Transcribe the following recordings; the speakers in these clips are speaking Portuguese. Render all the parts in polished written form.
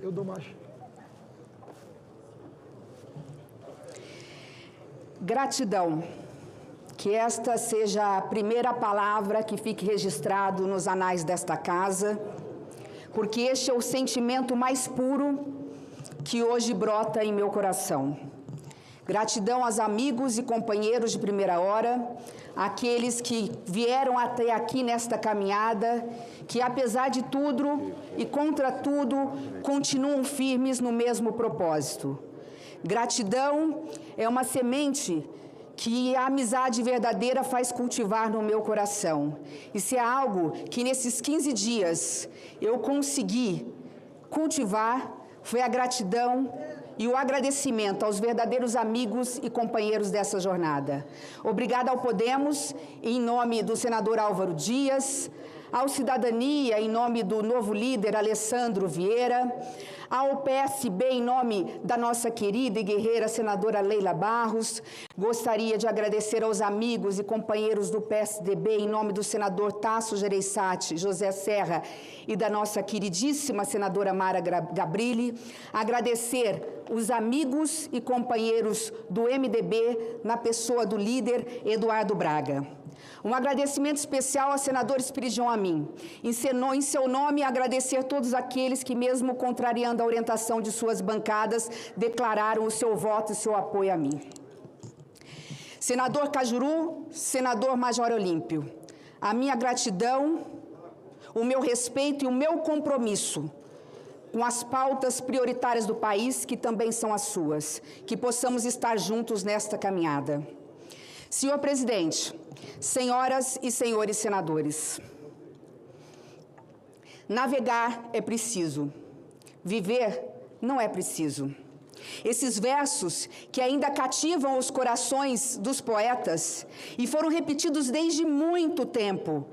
Eu dou marcha. Gratidão. Que esta seja a primeira palavra que fique registrado nos anais desta casa, porque este é o sentimento mais puro que hoje brota em meu coração. Gratidão aos amigos e companheiros de primeira hora, aqueles que vieram até aqui nesta caminhada, que apesar de tudo e contra tudo, continuam firmes no mesmo propósito. Gratidão é uma semente que a amizade verdadeira faz cultivar no meu coração. Isso é algo que nesses 15 dias eu consegui cultivar, foi a gratidão e o agradecimento aos verdadeiros amigos e companheiros dessa jornada. Obrigada ao Podemos, em nome do senador Álvaro Dias, ao Cidadania, em nome do novo líder Alessandro Vieira, ao PSB, em nome da nossa querida e guerreira senadora Leila Barros. Gostaria de agradecer aos amigos e companheiros do PSDB, em nome do senador Tasso Gereissati, José Serra e da nossa queridíssima senadora Mara Gabrilli. Agradecer os amigos e companheiros do MDB, na pessoa do líder Eduardo Braga. Um agradecimento especial ao senador Esperidião Amin. Encenou em seu nome agradecer todos aqueles que, mesmo contrariando a orientação de suas bancadas, declararam o seu voto e seu apoio a mim. Senador Cajuru, senador Major Olímpio, a minha gratidão, o meu respeito e o meu compromisso com as pautas prioritárias do país, que também são as suas, que possamos estar juntos nesta caminhada. Senhor presidente, senhoras e senhores senadores, navegar é preciso, viver não é preciso. Esses versos que ainda cativam os corações dos poetas e foram repetidos desde muito tempo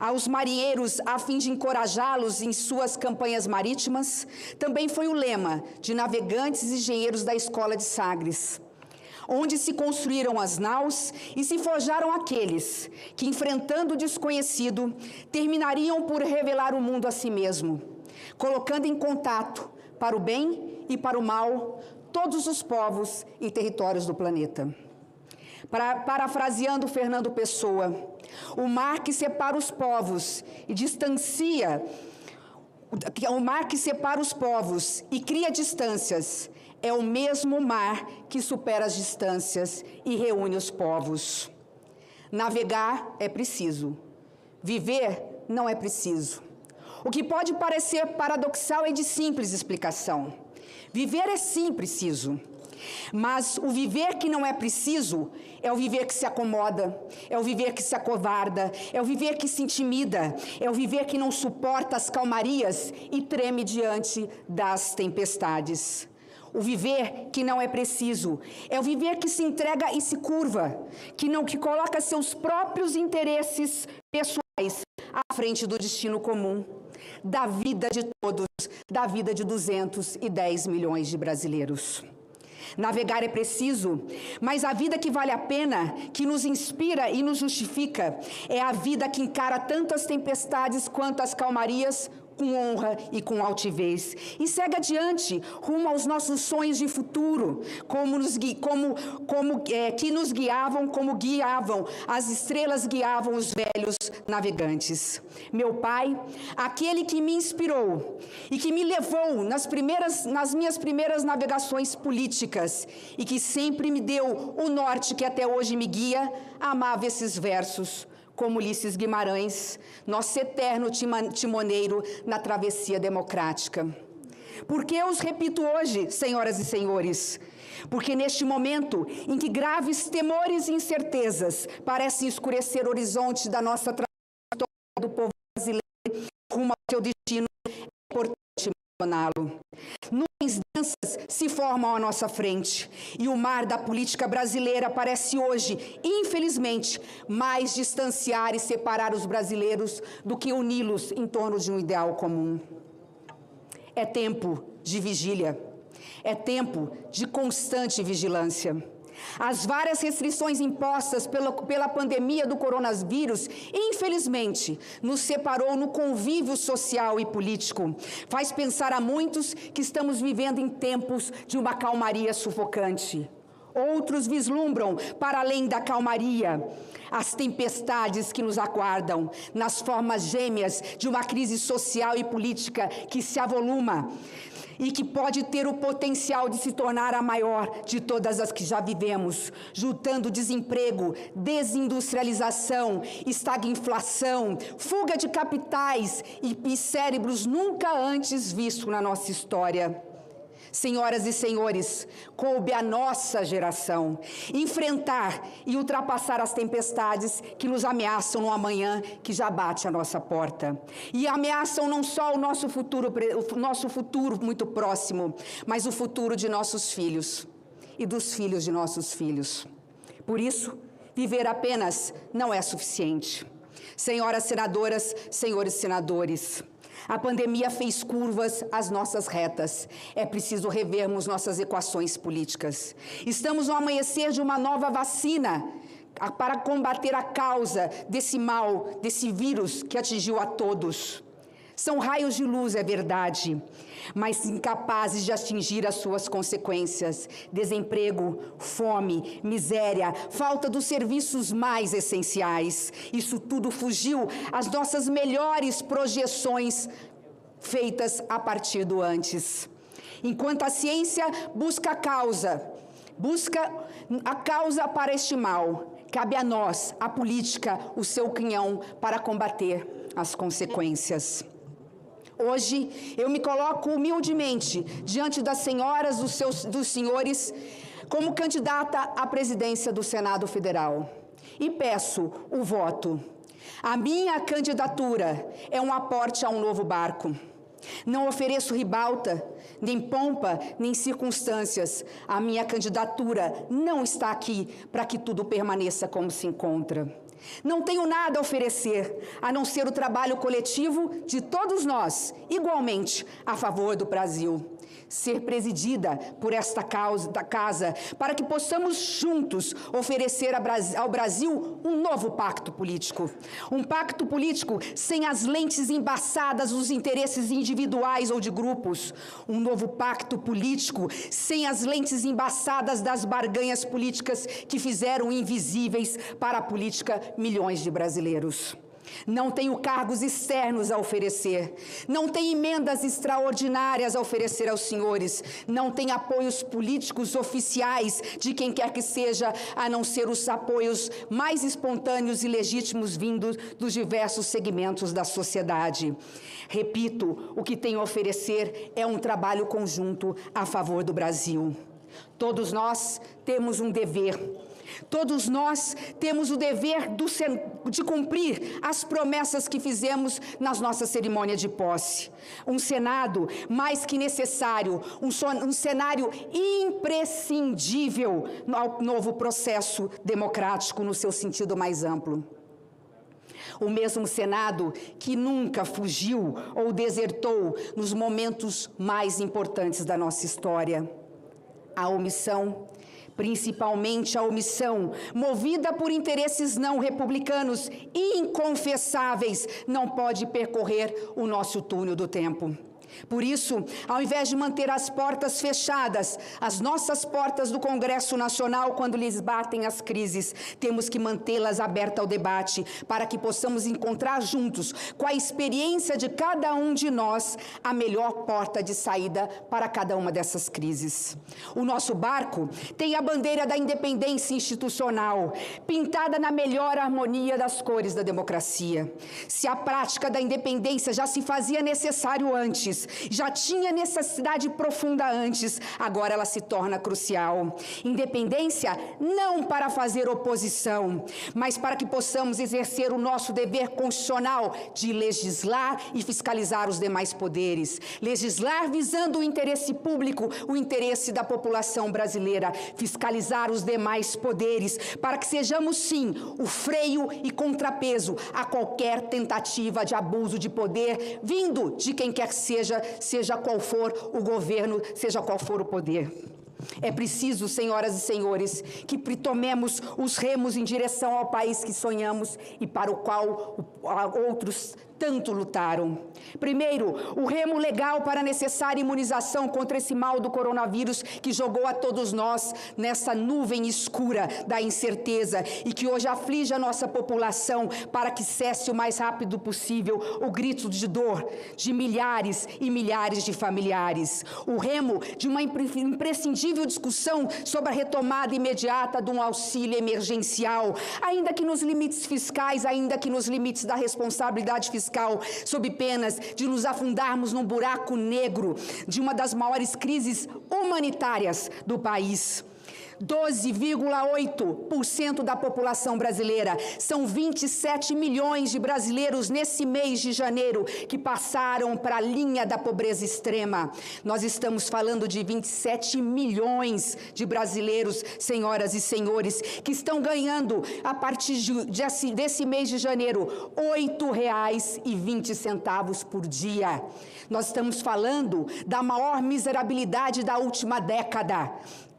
aos marinheiros a fim de encorajá-los em suas campanhas marítimas, também foi o lema de navegantes e engenheiros da Escola de Sagres, onde se construíram as naus e se forjaram aqueles que, enfrentando o desconhecido, terminariam por revelar o mundo a si mesmo, colocando em contato, para o bem e para o mal, todos os povos e territórios do planeta. Parafraseando Fernando Pessoa, o mar que separa os povos e cria distâncias, é o mesmo mar que supera as distâncias e reúne os povos. Navegar é preciso, viver não é preciso. O que pode parecer paradoxal é de simples explicação. Viver é sim preciso, mas o viver que não é preciso é o viver que se acomoda, é o viver que se acovarda, é o viver que se intimida, é o viver que não suporta as calmarias e treme diante das tempestades. O viver que não é preciso é o viver que se entrega e se curva, que coloca seus próprios interesses pessoais à frente do destino comum, da vida de todos, da vida de 210 milhões de brasileiros. Navegar é preciso, mas a vida que vale a pena, que nos inspira e nos justifica, é a vida que encara tantas tempestades quanto as calmarias, com honra e com altivez, e segue adiante rumo aos nossos sonhos de futuro, como guiavam, as estrelas guiavam os velhos navegantes. Meu pai, aquele que me inspirou e que me levou nas minhas primeiras navegações políticas e que sempre me deu o norte que até hoje me guia, amava esses versos, como Ulisses Guimarães, nosso eterno timoneiro na travessia democrática. Por que eu os repito hoje, senhoras e senhores? Porque neste momento em que graves temores e incertezas parecem escurecer o horizonte da nossa trajetória do povo brasileiro rumo ao seu destino, é importante mencioná-lo. Nuvens densas se formam à nossa frente e o mar da política brasileira parece hoje, infelizmente, mais distanciar e separar os brasileiros do que uni-los em torno de um ideal comum. É tempo de vigília, é tempo de constante vigilância. As várias restrições impostas pela pandemia do coronavírus, infelizmente, nos separou no convívio social e político. Faz pensar a muitos que estamos vivendo em tempos de uma calmaria sufocante. Outros vislumbram, para além da calmaria, as tempestades que nos aguardam, nas formas gêmeas de uma crise social e política que se avoluma e que pode ter o potencial de se tornar a maior de todas as que já vivemos, juntando desemprego, desindustrialização, estagflação, fuga de capitais e cérebros nunca antes vistos na nossa história. Senhoras e senhores, coube à nossa geração enfrentar e ultrapassar as tempestades que nos ameaçam no amanhã que já bate à nossa porta. E ameaçam não só o nosso futuro muito próximo, mas o futuro de nossos filhos e dos filhos de nossos filhos. Por isso, viver apenas não é suficiente. Senhoras senadoras, senhores senadores, a pandemia fez curvas às nossas retas. É preciso revermos nossas equações políticas. Estamos no amanhecer de uma nova vacina para combater a causa desse mal, desse vírus que atingiu a todos. São raios de luz, é verdade, mas incapazes de atingir as suas consequências. Desemprego, fome, miséria, falta dos serviços mais essenciais. Isso tudo fugiu às nossas melhores projeções feitas a partir do antes. Enquanto a ciência busca a causa para este mal, cabe a nós, a política, o seu canhão para combater as consequências. Hoje, eu me coloco humildemente diante das senhoras, dos senhores, como candidata à presidência do Senado Federal. E peço o voto. A minha candidatura é um aporte a um novo barco. Não ofereço ribalta, nem pompa, nem circunstâncias. A minha candidatura não está aqui para que tudo permaneça como se encontra. Não tenho nada a oferecer, a não ser o trabalho coletivo de todos nós, igualmente a favor do Brasil. Ser presidida por esta casa, para que possamos juntos oferecer ao Brasil um novo pacto político. Um pacto político sem as lentes embaçadas dos interesses individuais ou de grupos. Um novo pacto político sem as lentes embaçadas das barganhas políticas que fizeram invisíveis para a política milhões de brasileiros. Não tenho cargos externos a oferecer, não tenho emendas extraordinárias a oferecer aos senhores, não tenho apoios políticos oficiais de quem quer que seja, a não ser os apoios mais espontâneos e legítimos vindos dos diversos segmentos da sociedade. Repito, o que tenho a oferecer é um trabalho conjunto a favor do Brasil. Todos nós temos um dever. Todos nós temos o dever de cumprir as promessas que fizemos nas nossas cerimônias de posse. Um Senado mais que necessário, um cenário imprescindível ao novo processo democrático no seu sentido mais amplo. O mesmo Senado que nunca fugiu ou desertou nos momentos mais importantes da nossa história. A omissão, principalmente a omissão, movida por interesses não republicanos inconfessáveis, não pode percorrer o nosso túnel do tempo. Por isso, ao invés de manter as portas fechadas, as nossas portas do Congresso Nacional, quando lhes batem as crises, temos que mantê-las abertas ao debate, para que possamos encontrar juntos, com a experiência de cada um de nós, a melhor porta de saída para cada uma dessas crises. O nosso barco tem a bandeira da independência institucional, pintada na melhor harmonia das cores da democracia. Se a prática da independência já se fazia necessário antes, já tinha necessidade profunda antes, agora ela se torna crucial. Independência não para fazer oposição, mas para que possamos exercer o nosso dever constitucional de legislar e fiscalizar os demais poderes. Legislar visando o interesse público, o interesse da população brasileira. Fiscalizar os demais poderes, para que sejamos, sim, o freio e contrapeso a qualquer tentativa de abuso de poder, vindo de quem quer que seja qual for o governo, seja qual for o poder. É preciso, senhoras e senhores, que tomemos os remos em direção ao país que sonhamos e para o qual outros tanto lutaram. Primeiro, o remo legal para a necessária imunização contra esse mal do coronavírus que jogou a todos nós nessa nuvem escura da incerteza e que hoje aflige a nossa população para que cesse o mais rápido possível o grito de dor de milhares e milhares de familiares. O remo de uma imprescindível discussão sobre a retomada imediata de um auxílio emergencial, ainda que nos limites fiscais, ainda que nos limites da responsabilidade fiscal, sob penas de nos afundarmos num buraco negro de uma das maiores crises humanitárias do país. 12,8% da população brasileira, são 27 milhões de brasileiros nesse mês de janeiro que passaram para a linha da pobreza extrema. Nós estamos falando de 27 milhões de brasileiros, senhoras e senhores, que estão ganhando a partir desse mês de janeiro R$ 8,20 por dia. Nós estamos falando da maior miserabilidade da última década.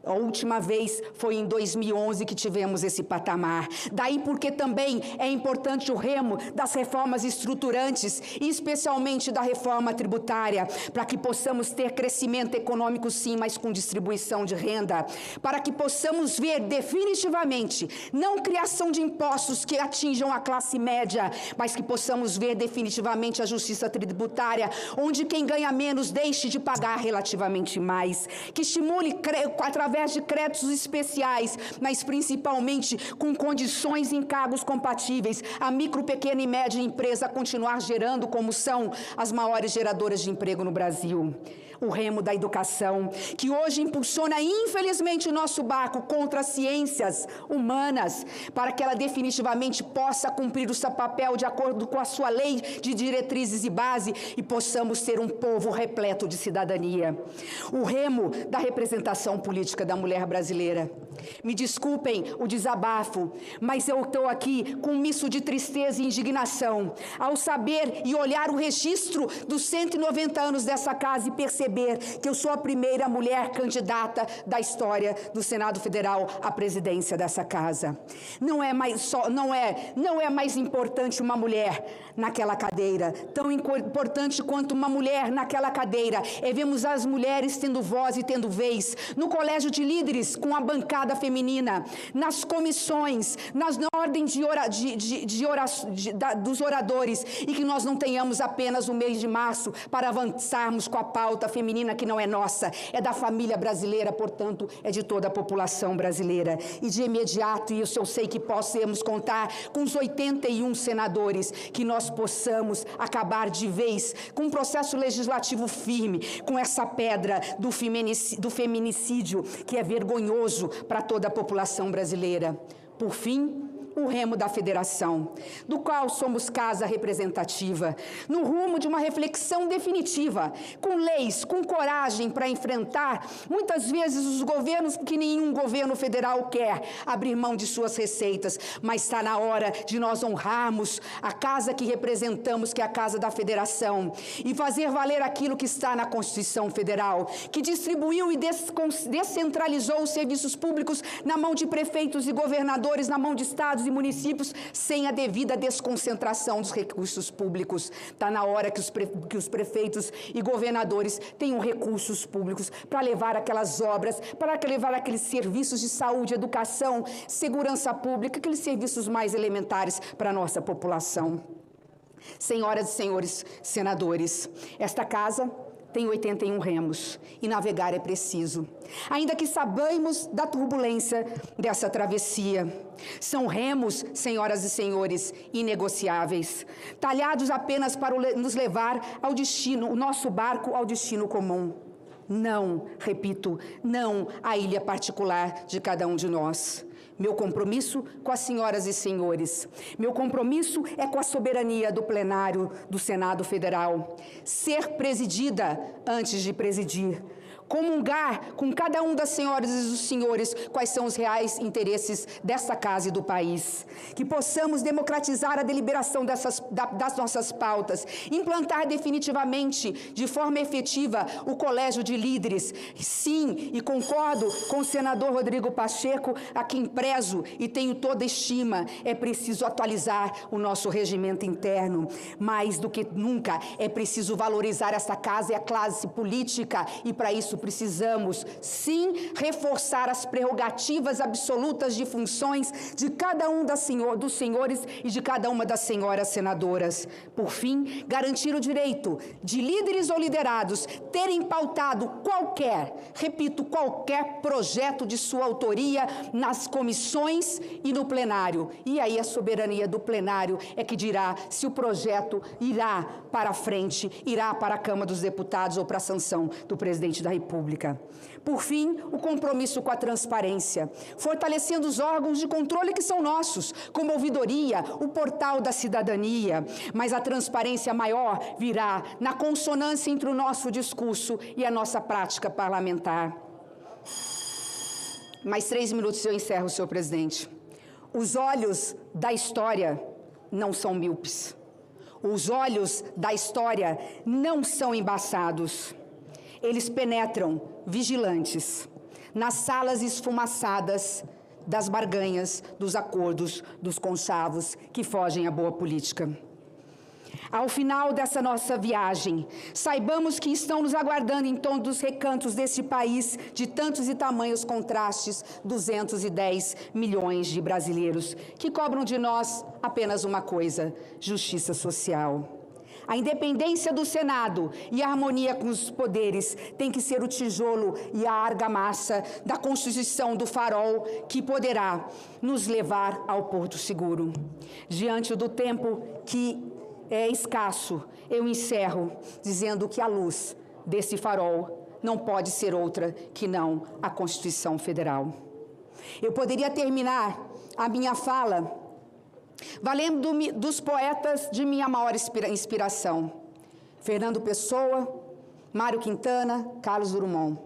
A última vez foi em 2011 que tivemos esse patamar. Daí porque também é importante o remo das reformas estruturantes, especialmente da reforma tributária, para que possamos ter crescimento econômico sim, mas com distribuição de renda, para que possamos ver definitivamente, não criação de impostos que atinjam a classe média, mas que possamos ver definitivamente a justiça tributária, onde quem ganha menos deixe de pagar relativamente mais, que estimule através de créditos especiais, mas principalmente com condições e encargos compatíveis, a micro, pequena e média empresa continuar gerando como são as maiores geradoras de emprego no Brasil. O remo da educação, que hoje impulsiona, infelizmente, o nosso barco contra as ciências humanas, para que ela definitivamente possa cumprir o seu papel de acordo com a sua lei de diretrizes e base e possamos ser um povo repleto de cidadania. O remo da representação política da mulher brasileira. Me desculpem o desabafo, mas eu estou aqui com um misto de tristeza e indignação, ao saber e olhar o registro dos 190 anos dessa casa e perceber que eu sou a primeira mulher candidata da história do Senado Federal à presidência dessa casa. Não é mais importante uma mulher naquela cadeira, tão importante quanto uma mulher naquela cadeira. É vermos as mulheres tendo voz e tendo vez, no colégio de líderes com a bancada feminina, nas comissões, na ordem dos oradores, e que nós não tenhamos apenas o mês de março para avançarmos com a pauta feminina que não é nossa, é da família brasileira, portanto, é de toda a população brasileira. E de imediato, e isso eu sei que possamos contar com os 81 senadores, que nós possamos acabar de vez com um processo legislativo firme, com essa pedra do feminicídio que é vergonhoso para toda a população brasileira. Por fim, o remo da federação, do qual somos casa representativa, no rumo de uma reflexão definitiva, com leis, com coragem para enfrentar, muitas vezes, os governos que nenhum governo federal quer abrir mão de suas receitas, mas está na hora de nós honrarmos a casa que representamos, que é a Casa da Federação, e fazer valer aquilo que está na Constituição Federal, que distribuiu e descentralizou os serviços públicos na mão de prefeitos e governadores, na mão de estados e municípios, sem a devida desconcentração dos recursos públicos. Está na hora que os prefeitos e governadores tenham recursos públicos para levar aquelas obras, para levar aqueles serviços de saúde, educação, segurança pública, aqueles serviços mais elementares para a nossa população. Senhoras e senhores senadores, esta casa tem 81 remos e navegar é preciso, ainda que saibamos da turbulência dessa travessia. São remos, senhoras e senhores, inegociáveis, talhados apenas para nos levar ao destino, o nosso barco ao destino comum. Não, repito, não à ilha particular de cada um de nós. Meu compromisso com as senhoras e senhores, meu compromisso é com a soberania do plenário do Senado Federal, ser presidida antes de presidir, comungar com cada um das senhoras e dos senhores quais são os reais interesses dessa casa e do país, que possamos democratizar a deliberação das nossas pautas, implantar definitivamente, de forma efetiva, o colégio de líderes. Sim, e concordo com o senador Rodrigo Pacheco, a quem prezo e tenho toda estima, é preciso atualizar o nosso regimento interno. Mais do que nunca, é preciso valorizar essa casa e a classe política, e para isso precisamos, sim, reforçar as prerrogativas absolutas de funções de cada um dos senhores e de cada uma das senhoras senadoras. Por fim, garantir o direito de líderes ou liderados terem pautado qualquer, repito, qualquer projeto de sua autoria nas comissões e no plenário. E aí a soberania do plenário é que dirá se o projeto irá para a frente, irá para a Câmara dos Deputados ou para a sanção do presidente da República. Por fim, o compromisso com a transparência, fortalecendo os órgãos de controle que são nossos, como a ouvidoria, o portal da cidadania. Mas a transparência maior virá na consonância entre o nosso discurso e a nossa prática parlamentar. Mais 3 minutos e eu encerro, senhor presidente. Os olhos da história não são míopes. Os olhos da história não são embaçados. Eles penetram, vigilantes, nas salas esfumaçadas das barganhas, dos acordos, dos conchavos que fogem à boa política. Ao final dessa nossa viagem, saibamos que estão nos aguardando em todos os recantos deste país, de tantos e tamanhos contrastes, 210 milhões de brasileiros que cobram de nós apenas uma coisa: justiça social. A independência do Senado e a harmonia com os poderes tem que ser o tijolo e a argamassa da Constituição do farol que poderá nos levar ao porto seguro. Diante do tempo que é escasso, eu encerro dizendo que a luz desse farol não pode ser outra que não a Constituição Federal. Eu poderia terminar a minha fala valendo-me dos poetas de minha maior inspiração, Fernando Pessoa, Mário Quintana, Carlos Drummond,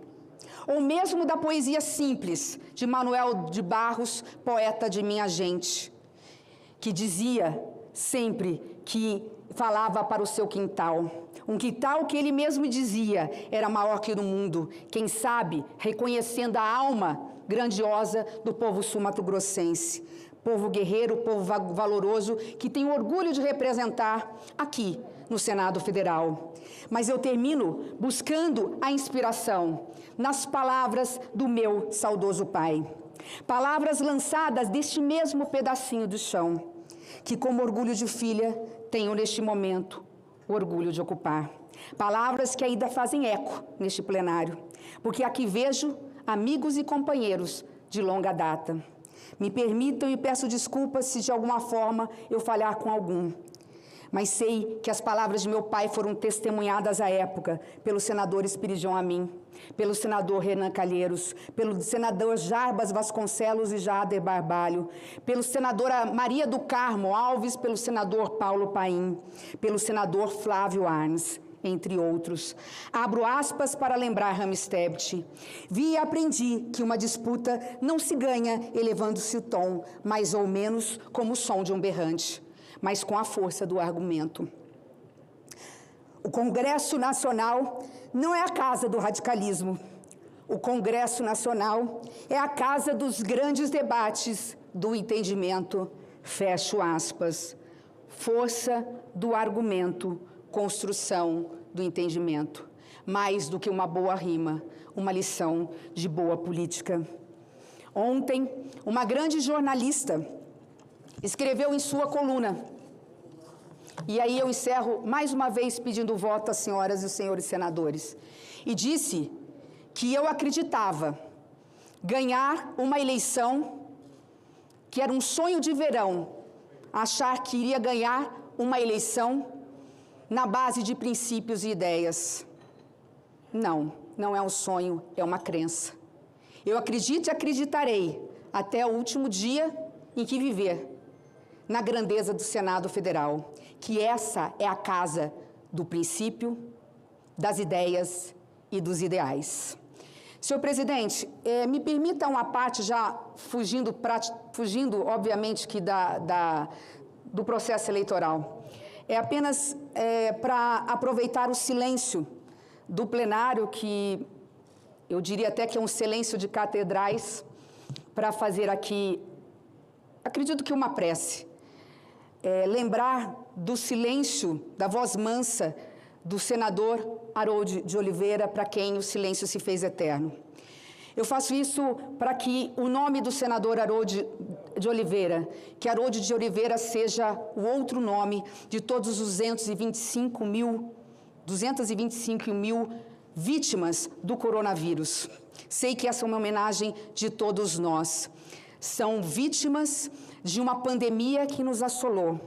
ou mesmo da poesia simples de Manuel de Barros, poeta de minha gente, que dizia sempre que falava para o seu quintal, um quintal que ele mesmo dizia era maior que no mundo, quem sabe reconhecendo a alma grandiosa do povo sul-mato-grossense, povo guerreiro, povo valoroso, que tem orgulho de representar aqui no Senado Federal. Mas eu termino buscando a inspiração nas palavras do meu saudoso pai. Palavras lançadas deste mesmo pedacinho do chão, que como orgulho de filha, tenho neste momento o orgulho de ocupar. Palavras que ainda fazem eco neste plenário, porque aqui vejo amigos e companheiros de longa data. Me permitam e peço desculpas se de alguma forma eu falhar com algum. Mas sei que as palavras de meu pai foram testemunhadas à época pelo senador Esperidião Amin, pelo senador Renan Calheiros, pelo senador Jarbas Vasconcelos e Jader Barbalho, pelo senador Maria do Carmo Alves, pelo senador Paulo Paim, pelo senador Flávio Arns, entre outros. Abro aspas para lembrar Ham Stebbins. Vi e aprendi que uma disputa não se ganha elevando-se o tom, mais ou menos como o som de um berrante, mas com a força do argumento. O Congresso Nacional não é a casa do radicalismo. O Congresso Nacional é a casa dos grandes debates, do entendimento. Fecho aspas. Força do argumento, construção do entendimento. Mais do que uma boa rima, uma lição de boa política. Ontem, uma grande jornalista escreveu em sua coluna, e aí eu encerro mais uma vez pedindo voto às senhoras e os senhores senadores, e disse que eu acreditava ganhar uma eleição que era um sonho de verão, achar que iria ganhar uma eleição na base de princípios e ideias. Não, não é um sonho, é uma crença. Eu acredito e acreditarei até o último dia em que viver na grandeza do Senado Federal, que essa é a casa do princípio, das ideias e dos ideais. Senhor presidente, me permita uma parte já, fugindo obviamente, que do processo eleitoral. É apenas para aproveitar o silêncio do plenário, que eu diria até que é um silêncio de catedrais, para fazer aqui, acredito que uma prece, lembrar do silêncio, da voz mansa do senador Haroldo de Oliveira, para quem o silêncio se fez eterno. Eu faço isso para que o nome do senador Haroldo de Oliveira, que Haroldo de Oliveira seja o outro nome de todos os 225 mil vítimas do coronavírus. Sei que essa é uma homenagem de todos nós. São vítimas de uma pandemia que nos assolou.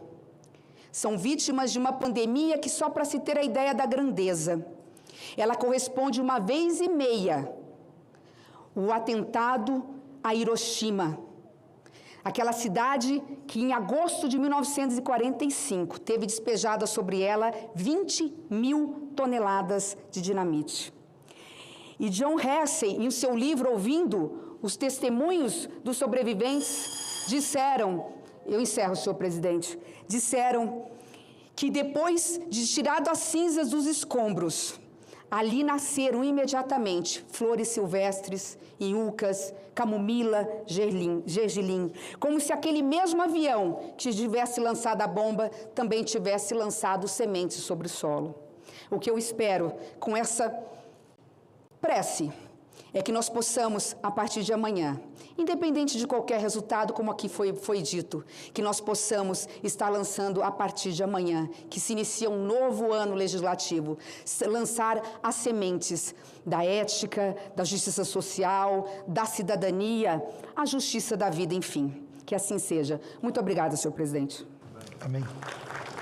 São vítimas de uma pandemia que, só para se ter a ideia da grandeza, ela corresponde uma vez e meia o atentado a Hiroshima, aquela cidade que em agosto de 1945 teve despejada sobre ela 20 mil toneladas de dinamite. E John Hersey, em seu livro Ouvindo os Testemunhos dos Sobreviventes, disseram, eu encerro, senhor presidente, disseram que depois de tirado as cinzas dos escombros, ali nasceram imediatamente flores silvestres, iucas, camomila, gergelim, como se aquele mesmo avião que tivesse lançado a bomba também tivesse lançado sementes sobre o solo. O que eu espero com essa prece é que nós possamos, a partir de amanhã, independente de qualquer resultado, como aqui foi dito, que nós possamos estar lançando, a partir de amanhã, que se inicia um novo ano legislativo, lançar as sementes da ética, da justiça social, da cidadania, a justiça da vida, enfim. Que assim seja. Muito obrigada, senhor presidente. Amém.